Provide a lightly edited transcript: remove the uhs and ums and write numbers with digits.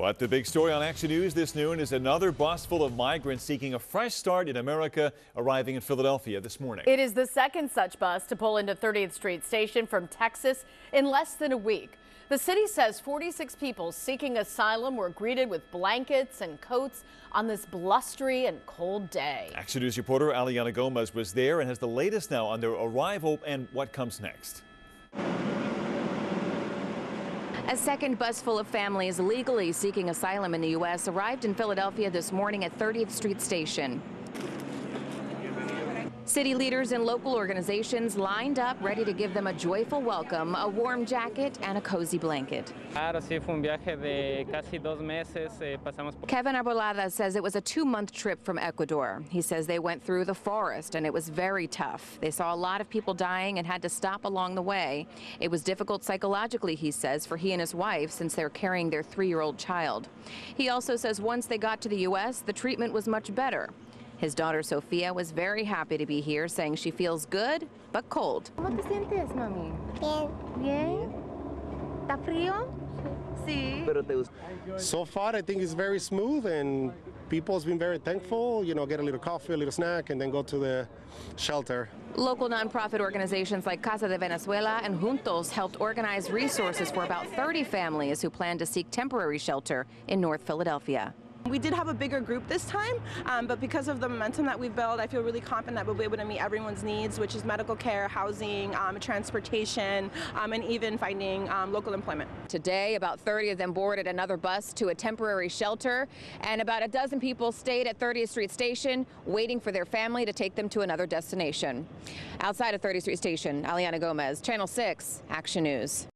But the big story on Action News this noon is another bus full of migrants seeking a fresh start in America arriving in Philadelphia this morning. It is the second such bus to pull into 30th Street Station from Texas in less than a week. The city says 46 people seeking asylum were greeted with blankets and coats on this blustery and cold day. Action News reporter Aliana Gomez was there and has the latest now on their arrival and what comes next. A second bus full of families legally seeking asylum in the U.S. arrived in Philadelphia this morning at 30th Street Station. City leaders and local organizations lined up, ready to give them a joyful welcome, a warm jacket and a cozy blanket. Kevin Arbolada says it was a 2-month trip from Ecuador. He says they went through the forest and it was very tough. They saw a lot of people dying and had to stop along the way. It was difficult psychologically, he says, for he and his wife since they're carrying their 3-year-old child. He also says once they got to the U.S., the treatment was much better. His daughter Sofia was very happy to be here, saying she feels good but cold. ¿Cómo te sientes, mami? Bien. Bien. ¿Está frío? Sí. So far, I think it's very smooth, and people's been very thankful. You know, get a little coffee, a little snack, and then go to the shelter. Local nonprofit organizations like Casa de Venezuela and Juntos helped organize resources for about 30 families who plan to seek temporary shelter in North Philadelphia. We did have a bigger group this time, but because of the momentum that we've built, I feel really confident that we'll be able to meet everyone's needs, which is medical care, housing, transportation, and even finding local employment. Today, about 30 of them boarded another bus to a temporary shelter, and about a dozen people stayed at 30th Street Station, waiting for their family to take them to another destination. Outside of 30th Street Station, Aliana Gomez, Channel 6, Action News.